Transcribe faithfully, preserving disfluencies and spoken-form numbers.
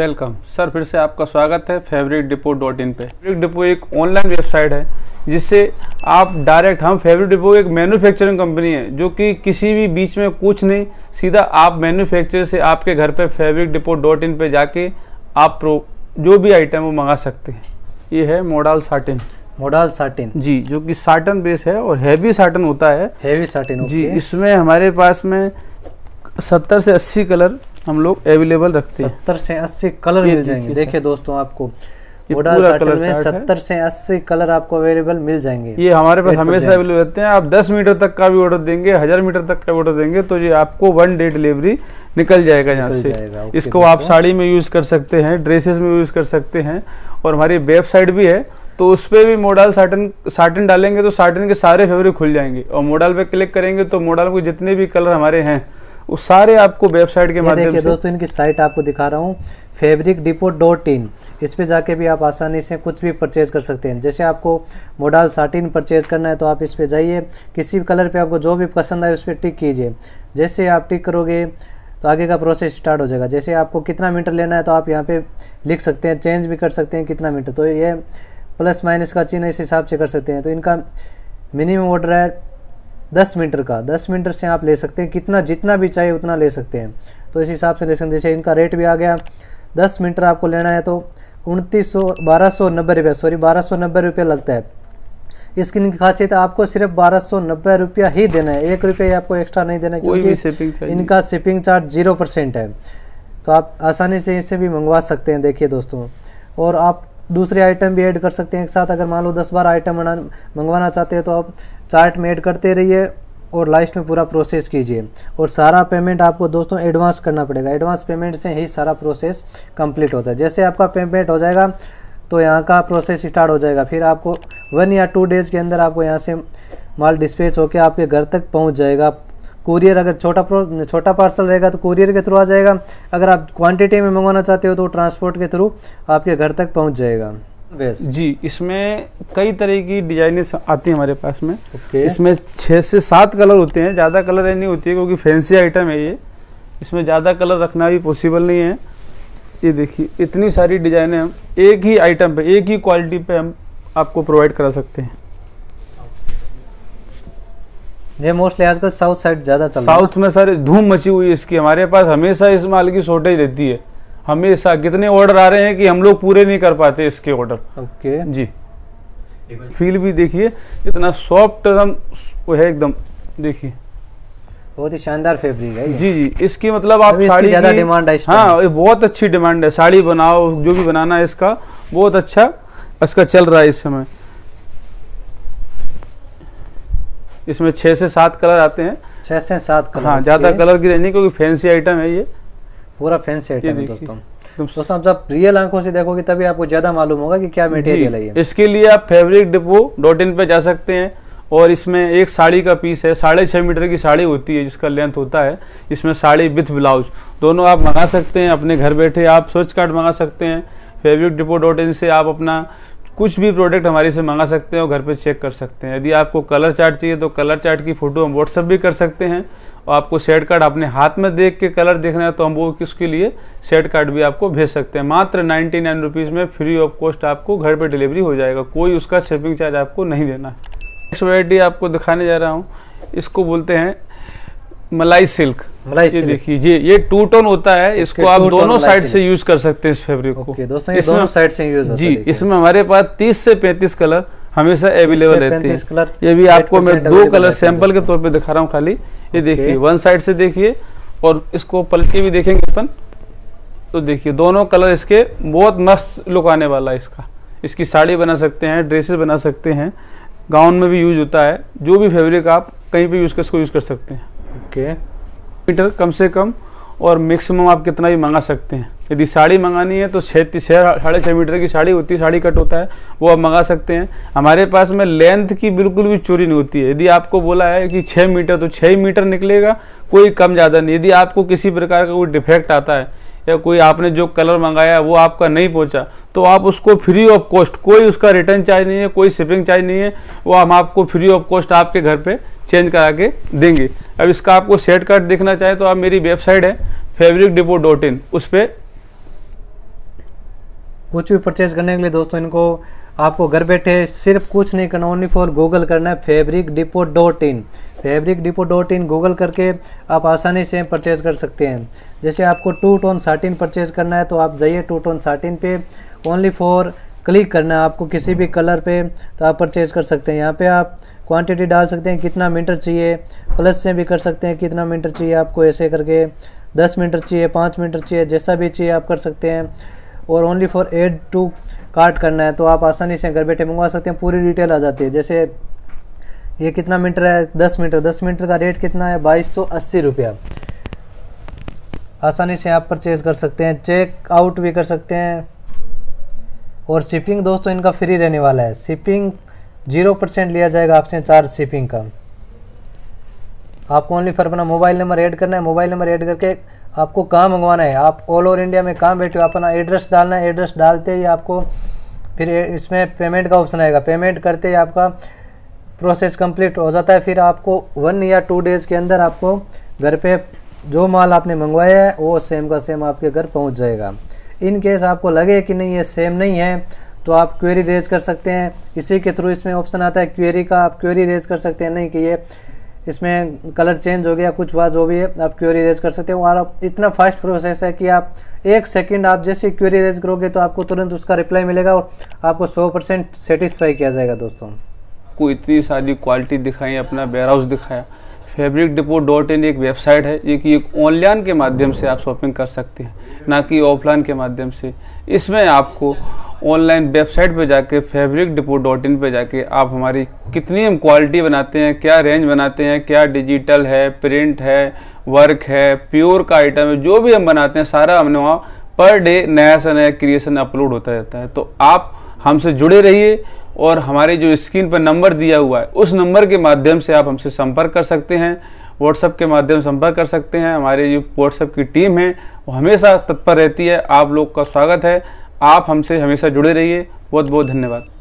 Welcome sir, फिर से आपका स्वागत है फैब्रिक डिपो डॉट इन पे। फैब्रिक डिपो एक ऑनलाइन वेबसाइट है जिससे आप डायरेक्ट हम फैब्रिक डिपो एक मैन्युफैक्चरिंग कंपनी है जो कि किसी भी बीच में कुछ नहीं, सीधा आप मैन्युफैक्चर से आपके घर पे फैब्रिक डिपो डॉट इन पे जाके आप प्रो जो भी आइटम वो मंगा सकते हैं। ये है मोडाल साटिन मोडाल साटिन जी, जो कि साटन बेस है और हैवी साटन होता है। हैवी साटन जी, इसमें हमारे पास में सत्तर से अस्सी कलर हम लोग अवेलेबल रखते हैं। सत्तर से अस्सी कलर मिल जाएंगे। देखिए दोस्तों, आपको मोडाल साटन में सत्तर से अस्सी कलर आपको अवेलेबल मिल जाएंगे। ये हमारे पास हमेशा अवेलेबल रहते हैं। आप दस मीटर तक का भी ऑर्डर देंगे, हजार मीटर तक का ऑर्डर देंगे तो ये आपको वन डे डिलीवरी निकल जाएगा यहाँ से। इसको आप साड़ी में यूज कर सकते हैं, ड्रेसेस में यूज कर सकते हैं और हमारी वेबसाइट भी है तो उस पर भी मोडाल साटन साटन डालेंगे तो साटन के सारे फैब्रिक खुल जाएंगे और मोडाल पे क्लिक करेंगे तो मोडाल के जितने भी कलर हमारे हैं वो सारे आपको वेबसाइट के माध्यम से। देखिए दोस्तों, इनकी साइट आपको दिखा रहा हूँ फैब्रिक डिपो डॉट इन, इस पर जाके भी आप आसानी से कुछ भी परचेज कर सकते हैं। जैसे आपको मोडाल साटिन परचेज करना है तो आप इस पर जाइए, किसी भी कलर पे आपको जो भी पसंद आए उस पर टिक कीजिए। जैसे आप टिक करोगे तो आगे का प्रोसेस स्टार्ट हो जाएगा। जैसे आपको कितना मीटर लेना है तो आप यहाँ पे लिख सकते हैं, चेंज भी कर सकते हैं कितना मीटर, तो ये प्लस माइनस का चिन्ह इस हिसाब से कर सकते हैं। तो इनका मिनिमम ऑर्डर है दस मीटर का, दस मीटर से आप ले सकते हैं कितना, जितना भी चाहिए उतना ले सकते हैं, तो इस हिसाब से ले सकते हैं। जैसे इनका रेट भी आ गया, दस मीटर आपको लेना है तो उनतीस सौ बारह सौ नब्बे रुपये सॉरी बारह सौ नब्बे रुपये लगता है। इसकी इनकी खासियत आपको सिर्फ बारह सौ नब्बे रुपया ही देना है, एक रुपया आपको एक्स्ट्रा नहीं देना है क्योंकि इनका शिपिंग चार्ज जीरो परसेंट है, तो आप आसानी से इसे भी मंगवा सकते हैं। देखिए दोस्तों, और आप दूसरे आइटम भी ऐड कर सकते हैं एक साथ। अगर मान लो दस बारह आइटम मंगवाना चाहते हैं तो आप चार्ट में ऐड करते रहिए और लास्ट में पूरा प्रोसेस कीजिए। और सारा पेमेंट आपको दोस्तों एडवांस करना पड़ेगा, एडवांस पेमेंट से ही सारा प्रोसेस कंप्लीट होता है। जैसे आपका पेमेंट हो जाएगा तो यहाँ का प्रोसेस स्टार्ट हो जाएगा, फिर आपको वन या टू डेज़ के अंदर आपको यहाँ से माल डिस्पैच होकर आपके घर तक पहुँच जाएगा। कुरियर अगर छोटा प्रो छोटा पार्सल रहेगा तो कुरियर के थ्रू आ जाएगा, अगर आप क्वांटिटी में मंगवाना चाहते हो तो ट्रांसपोर्ट के थ्रू आपके घर तक पहुँच जाएगा। जी, इसमें कई तरह की डिजाइने आती हैं हमारे पास में। okay. इसमें छः से सात कलर होते हैं, ज़्यादा कलर नहीं होती है क्योंकि फैंसी आइटम है ये, इसमें ज़्यादा कलर रखना भी पॉसिबल नहीं है। ये देखिए, इतनी सारी डिजाइने हम एक ही आइटम पे, एक ही क्वालिटी पे हम आपको प्रोवाइड करा सकते हैं। ये मोस्टली आजकल साउथ साइड ज़्यादा चल रहा है, साउथ में सारी धूम मची हुई है इसकी। हमारे पास हमेशा इस माल की शॉर्टेज रहती है, हमेशा कितने ऑर्डर आ रहे हैं कि हम लोग पूरे नहीं कर पाते इसके ऑर्डर। Okay okay. जी, फील भी देखिए इतना सॉफ्ट हम वो है एकदम, देखिए बहुत ही शानदार फैब्रिक है ये। जी जी, इसकी मतलब आप साड़ी ज़्यादा डिमांड है। हाँ, बहुत अच्छी डिमांड है, साड़ी बनाओ जो भी बनाना है, इसका बहुत अच्छा इसका चल रहा है इस समय। इसमें छः से सात कलर आते हैं, छः से सात कलर। हाँ, ज़्यादा कलर की रहनी क्योंकि फैंसी आइटम है ये, पूरा फैंसी आइटम है दोस्तों। दोस्तों आप जब रियल आंखों से देखोगे तभी आपको ज्यादा मालूम होगा कि क्या मटेरियल है ये। इसके लिए आप फैब्रिक डिपो डॉट इन पे जा सकते हैं। और इसमें एक साड़ी का पीस है, साढ़े छः मीटर की साड़ी होती है जिसका लेंथ होता है। इसमें साड़ी विथ ब्लाउज दोनों आप मंगा सकते हैं अपने घर बैठे, आप स्विच कार्ड मंगा सकते हैं फैब्रिक डिपो डॉट इन से। आप अपना कुछ भी प्रोडक्ट हमारे से मंगा सकते हैं और घर पे चेक कर सकते हैं। यदि आपको कलर चार्ट चाहिए तो कलर चार्ट की फ़ोटो हम व्हाट्सअप भी कर सकते हैं, और आपको सेट कार्ड अपने हाथ में देख के कलर देखना है तो हम वो किसके लिए सेट कार्ड भी आपको भेज सकते हैं। मात्र नाइन्टी नाइन रुपीज़ में फ्री ऑफ कॉस्ट आपको घर पे डिलीवरी हो जाएगा, कोई उसका शिपिंग चार्ज आपको नहीं देना है। नेक्स्ट वैरायटी आपको दिखाने जा रहा हूँ, इसको बोलते हैं मलाई सिल्क। मलाई सिल्क देखिए, ये ये टू टोन होता है, इसको आप दोनों साइड से यूज कर सकते हैं इस फैब्रिक को। ओके दोस्तों, ये दोनों साइड से यूज होता है। जी, इसमें हमारे पास तीस से पैंतीस कलर हमेशा अवेलेबल रहते हैं। ये भी आपको मैं दो कलर सैंपल के तौर पे दिखा रहा हूँ खाली। ये देखिए, वन साइड से देखिए और इसको पलटी भी देखेंगे अपन तो देखिए दोनों कलर इसके बहुत मस्त लुक आने वाला है इसका। इसकी साड़ी बना सकते हैं, ड्रेसेस बना सकते हैं, गाउन में भी यूज होता है, जो भी फैब्रिक आप कहीं पर यूज कर इसको यूज कर सकते हैं। ओके मीटर कम से कम और मैक्सिमम आप कितना भी मंगा सकते हैं। यदि साड़ी मंगानी है तो छः छः साढ़े छः मीटर की साड़ी होती है, साड़ी कट होता है वो आप मंगा सकते हैं। हमारे पास में लेंथ की बिल्कुल भी चोरी नहीं होती है। यदि आपको बोला है कि छः मीटर तो छः मीटर निकलेगा, कोई कम ज़्यादा नहीं। यदि आपको किसी प्रकार का कोई डिफेक्ट आता है या कोई आपने जो कलर मंगाया वो आपका नहीं पहुँचा तो आप उसको फ्री ऑफ कॉस्ट, कोई उसका रिटर्न चार्ज नहीं है, कोई शिपिंग चार्ज नहीं है, वो हम आपको फ्री ऑफ कॉस्ट आपके घर पर चेंज करा के देंगे। अब इसका आपको सेट कार्ड देखना चाहे तो आप मेरी वेबसाइट है फैब्रिक डिपो डॉट इन, उस पर कुछ भी परचेज करने के लिए दोस्तों इनको आपको घर बैठे सिर्फ कुछ नहीं करना, ओनली फॉर गूगल करना है fabric depot dot in. Fabric depot dot in Google करके आप आसानी से परचेज़ कर सकते हैं। जैसे आपको टू टोन साटिन परचेज़ करना है तो आप जाइए टू टोन साटिन पे, ओनली फॉर क्लिक करना है आपको किसी भी कलर पे, तो आप परचेज़ कर सकते हैं। यहाँ पे आप क्वांटिटी डाल सकते हैं कितना मीटर चाहिए, प्लस से भी कर सकते हैं कितना मीटर चाहिए आपको, ऐसे करके दस मीटर चाहिए, पाँच मीटर चाहिए, जैसा भी चाहिए आप कर सकते हैं। और only for add to cart करना है तो आप आसानी से घर बैठे मंगवा सकते हैं, पूरी डिटेल आ जाती है। जैसे ये कितना मीटर है, दस मीटर, दस मीटर का रेट कितना है बाईस सौ अस्सी रुपया। आसानी से आप परचेज़ कर सकते हैं, चेक आउट भी कर सकते हैं। और शिपिंग दोस्तों इनका फ्री रहने वाला है, शिपिंग जीरो परसेंट लिया जाएगा आपसे चार्ज शिपिंग का। आपको ओनली फॉर अपना मोबाइल नंबर ऐड करना है, मोबाइल नंबर ऐड करके आपको कहाँ मंगवाना है, आप ऑल ओवर इंडिया में कहाँ बैठे हो अपना एड्रेस डालना है। एड्रेस डालते ही आपको फिर इसमें पेमेंट का ऑप्शन आएगा, पेमेंट करते ही आपका प्रोसेस कंप्लीट हो जाता है। फिर आपको वन या टू डेज़ के अंदर आपको घर पे जो माल आपने मंगवाया है वो सेम का सेम आपके घर पहुँच जाएगा। इन केस आपको लगे कि नहीं ये सेम नहीं है तो आप क्वेरी रेज कर सकते हैं, इसी के थ्रू इसमें ऑप्शन आता है क्वेरी का, आप क्वेरी रेज कर सकते हैं नहीं कि ये इसमें कलर चेंज हो गया कुछ बात, जो भी है आप क्वेरी रेज कर सकते हो। और आप इतना फास्ट प्रोसेस है कि आप एक सेकंड आप जैसे क्वेरी रेज करोगे तो आपको तुरंत उसका रिप्लाई मिलेगा और आपको सौ परसेंट सेटिस्फाई किया जाएगा। दोस्तों को इतनी सारी क्वालिटी दिखाई, अपना वेयरहाउस दिखाया। फैब्रिक डिपो डॉट इन एक वेबसाइट है, ये कि एक ऑनलाइन के माध्यम से आप शॉपिंग कर सकते हैं, ना कि ऑफलाइन के माध्यम से। इसमें आपको ऑनलाइन वेबसाइट पे जाके फैब्रिक डिपो डॉट इन पर जाके आप हमारी कितनी हम क्वालिटी बनाते हैं, क्या रेंज बनाते हैं, क्या डिजिटल है, प्रिंट है, वर्क है, प्योर का आइटम है, जो भी हम बनाते हैं सारा हमने वहाँ पर डे नया से नया क्रिएशन अपलोड होता रहता है। तो आप हमसे जुड़े रहिए और हमारे जो स्क्रीन पर नंबर दिया हुआ है उस नंबर के माध्यम से आप हमसे संपर्क कर सकते हैं, व्हाट्सएप के माध्यम से संपर्क कर सकते हैं। हमारे जो व्हाट्सएप की टीम है वो हमेशा तत्पर रहती है। आप लोग का स्वागत है, आप हमसे हमेशा जुड़े रहिए। बहुत बहुत धन्यवाद।